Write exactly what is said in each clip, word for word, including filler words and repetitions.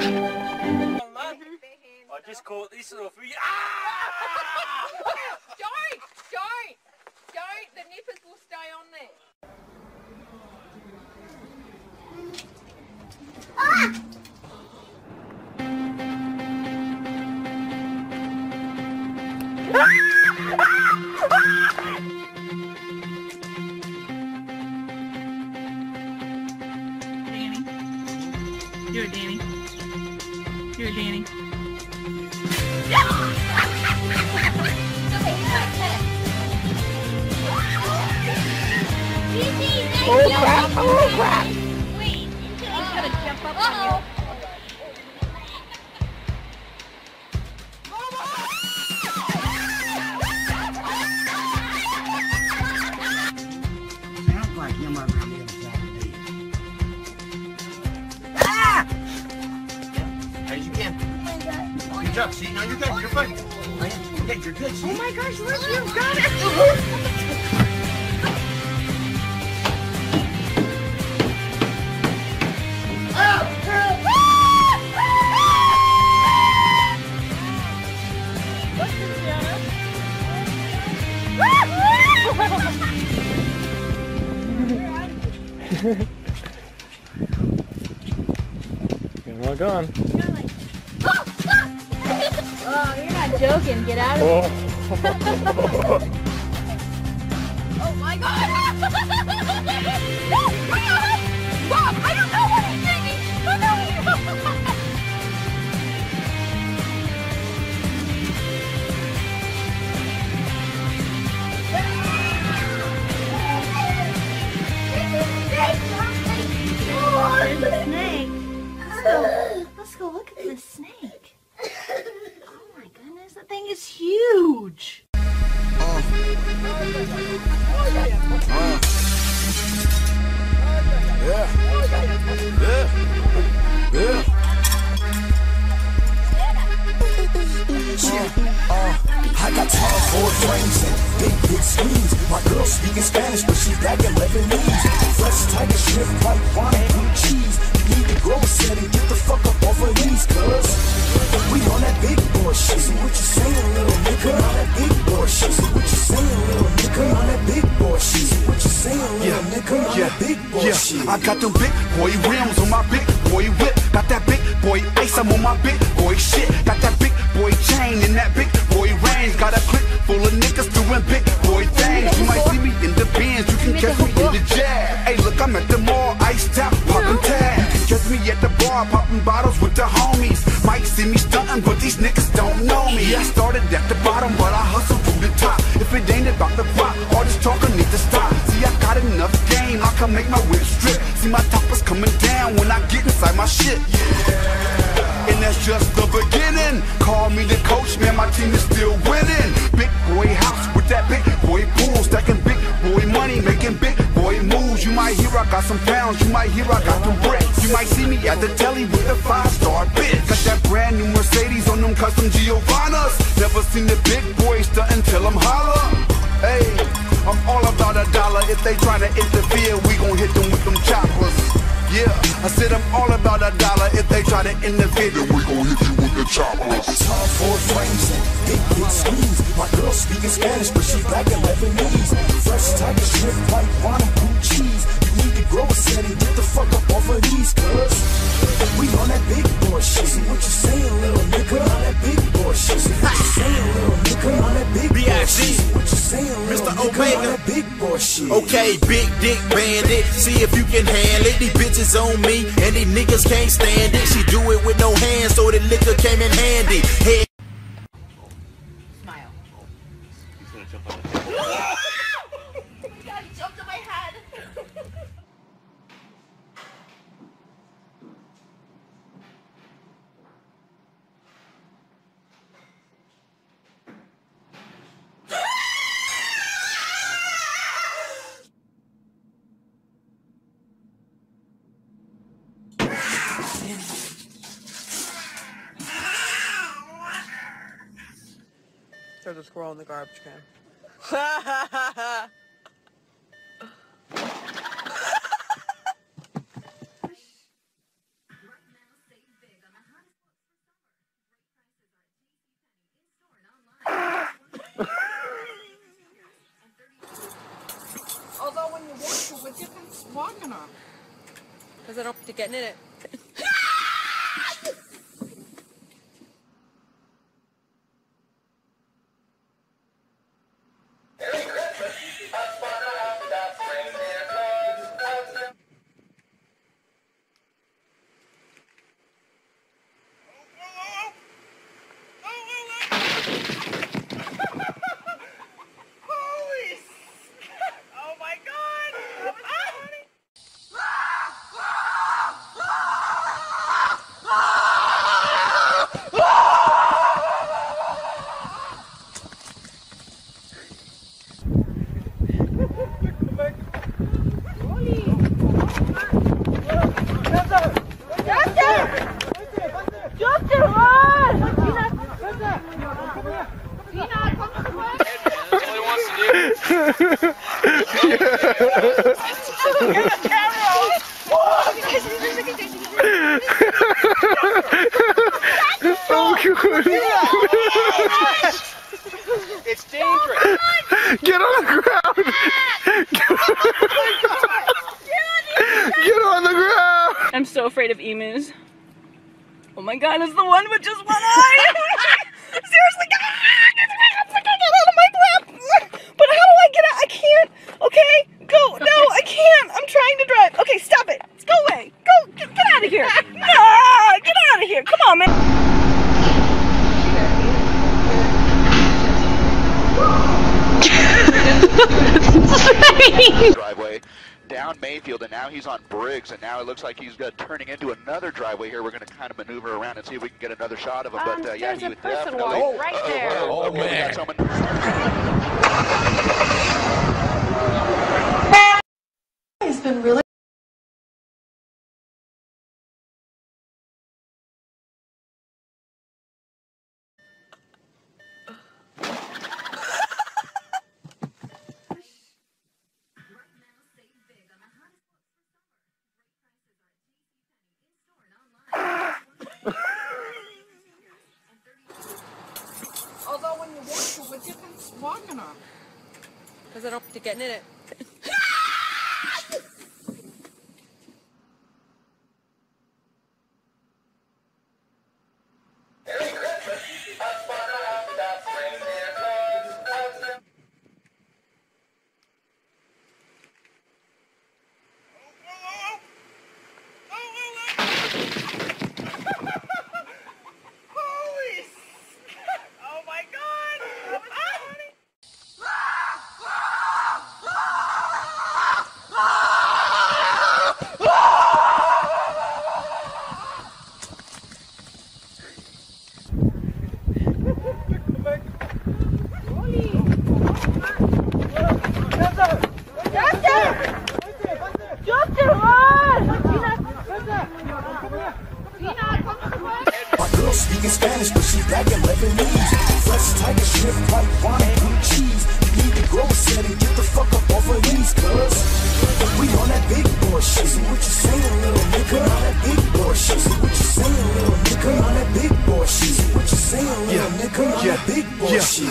Oh, man. I just caught this little free. Ah! Don't! Don't! Don't! The nippers will stay on there. Ah! Do it, Danny. Do it, Danny. Oh crap! Oh crap! Wait, he's gonna jump up on you. Good job, see? No, you're good. You're fine. Yeah, you're good, see? Oh my gosh, Liz, you got it! You're all gone. Oh, you're not joking. Get out of here. Oh my god! No! Mom, I don't know what I'm thinking! I don't know what I'm thinking! There's a snake. Let's go, let's go look at this snake. That thing is huge. Uh. Uh. Yeah. Yeah. Yeah. Uh. I got time for frames and big, big screens. My girl speaking Spanish, but she's bagging Lebanese. Fresh tiger shrimp, white wine, blue cheese. You need to grow a set and get the fuck up off her knees, cuz. We on that big boy shit, see what you saying, little nigga. On that big boy shit, see what you saying, little nigga. On that big boy shit, see what you saying, little nigga. On that big boy shit. Yeah, yeah, yeah. I got them big boy rims on my big boy whip. Got that big boy ice, I'm on my big boy shit. Got that big boy chain and that big boy range. Got a clip full of niggas doing big boy things. You might see me in the Benz, you can catch me in the Jazz. Hey, look, I'm at the mall, iced out, poppin' tags. You can catch me at the bar, poppin' bottles with the homies. Might see me stuntin', but these niggas don't know me. I started at the bottom, but I hustle to the top. If it ain't about the plot, all this talkin' need to stop. See, I got enough game, I can make my whip strip. See, my top is comin' down when I get inside my shit. Yeah. And that's just the beginning. Call me the coach, man, my team is still winning. Big boy house with that big boy pool. Stacking big boy money, making big boy moves. You might hear I got some pounds, you might hear I got some bricks. You might see me at the telly with a five-star bitch. Got that brand new Mercedes on them custom Giovannas. Never seen the big boy stuntin' till I'm holler. Hey, I'm all about a dollar. If they tryna interfere, we gon' hit them with them choppers. Yeah, I said I'm all about a dollar. If they try to innovate, then we gon' hit you with the choppers. Time for frames and big, big screens. My girl speaking Spanish, but she's black and Lebanese. Fresh tiger shrimp, white wine, blue cheese. You need to grow a set and get the fuck up off her knees, cuz. We on that big boy shit. See what you saying, little nigga. On that big boy shit. See what you saying, little nigga. On that big boy shit. See what you saying, little nigga. On that big boy shit. Okay, big dick bandit. See if you can handle it. These bitches on me, and these niggas can't stand it. She do it with no hands, so the liquor came in handy. Hey. Smile. He's gonna jump on the table. God, he jumped on my head. There's a squirrel in the garbage can. What you guys walking on? Because I don't think you're getting in it. It's dangerous. Get on the ground. Get on the ground. I'm so afraid of emus. Oh my god, it's the one with just one eye. Seriously, God, I can't get out of my lap. But how do I get out? I can't. Okay, go. No, I can't. I'm trying to drive. Okay, stop it. Go away. Go. Get out of here. No, get out of here. Come on, man. Driveway down Mayfield, and now he's on Briggs, and now it looks like he's got turning into another driveway here. We're going to kind of maneuver around and see if we can get another shot of him. Um, but uh, yeah, he would definitely. Oh, right uh, there. Oh, oh, oh man. man. It's been really. What you guys walking on? Because I don't think you're getting in it.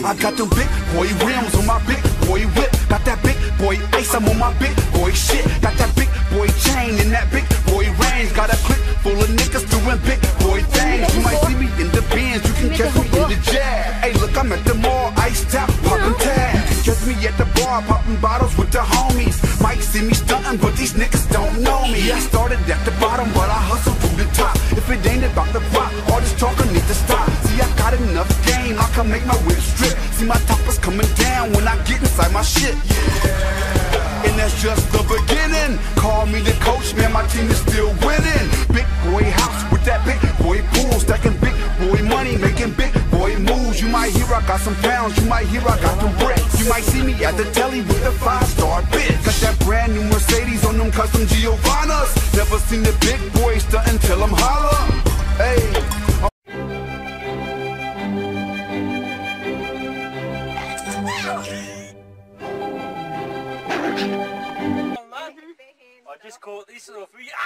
I got them big boy rims on my big boy whip. Got that big boy ice, I'm on my big boy shit. Got that big boy chain and that big boy range. Got a clip full of niggas doing big boy things. You might see me in the Benz, you can catch me in the jab. Hey look, I'm at the mall, iced out, poppin' tags. You can catch me at the bar, poppin' bottles with the homies. Might see me stuntin', but these niggas don't know me. I started at the bottom, but I hustled through the top. If it ain't about the pop, all this talkin' need to stop. See, I got enough game, I can make my whip strip. See my toppers coming down when I get inside my shit. Yeah. And that's just the beginning. Call me the coach, man, my team is still winning. Big boy house with that big boy pool. Stacking big boy money, making big boy moves. You might hear I got some pounds, you might hear I got some bricks. You might see me at the telly with a five-star bitch. Got that brand new Mercedes on them custom Giovannas. Never seen the big boy stuntin' till I'm holler. Hey. I just caught this little free. Ah!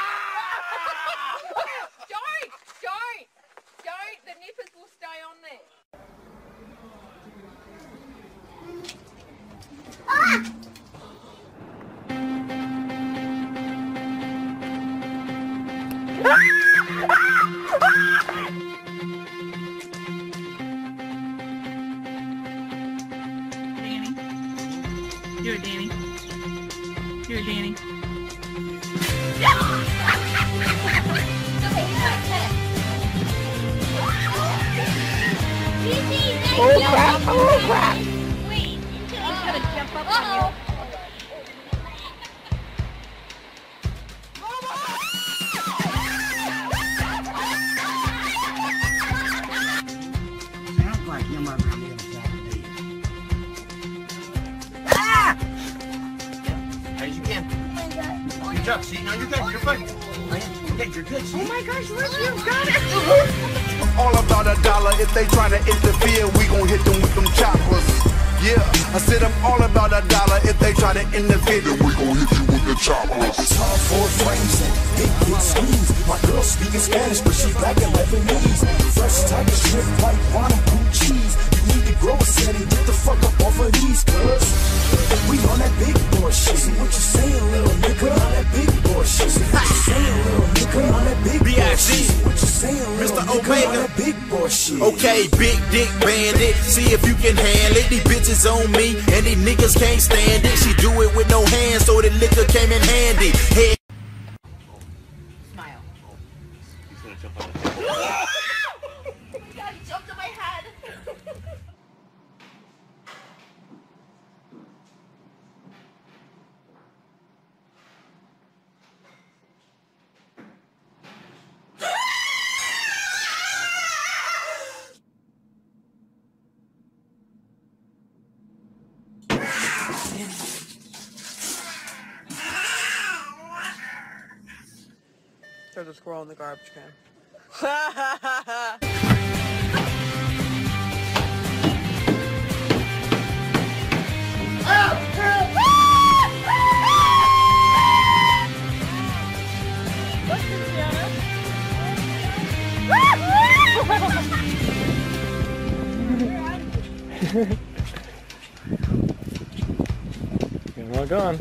Don't! Don't! Don't! The nippers will stay on there. Ah! Do it, Danny. Do it, Danny. Oh crap! Oh crap! Wait, he's gonna jump up on you. Good job, see? No, you're good. You're fine. Okay, you're good, see? Oh my gosh, Liz, you've got it! All about a dollar. If they try to interfere, we gon' hit them with them choppers. Yeah, I said I'm all about a dollar. If they try to interfere, then we gon' hit you with the choppers. It's hard for frames and big, big schemes. My girl speaking Spanish, but she's black and Lebanese. Fresh tiger shrimp like Wanaku cheese. You need to grow a set and get the fuck up off of these, cuz. We on that big boy shit. See what you saying, little nigga? On that big boy shit. See what you saying, little nigga? On that big boy shit. See what you saying, little Mister Omega? On that big boy shit. Okay, big dick bandit. See if you can handle it. These bitches on me, and these niggas can't stand it. She do it with no hands, so the liquor came in handy. Head smile. He's gonna jump on the table. He got jumped on my head. There's a squirrel in the garbage can. You're all gone.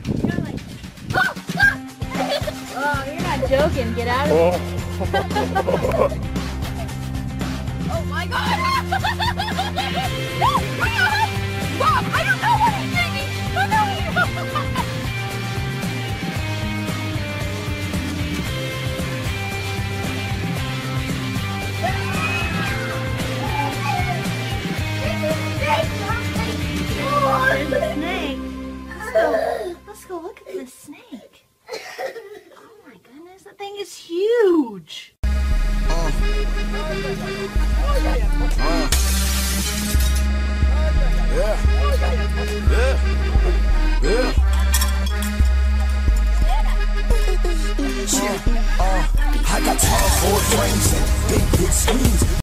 Oh, you're not joking. Get out of here. Oh my god! No! Mom, I don't know what he's thinking! I don't know! There's a snake. Let's go, let's go look at this snake. That thing is huge. Uh. Uh. Yeah.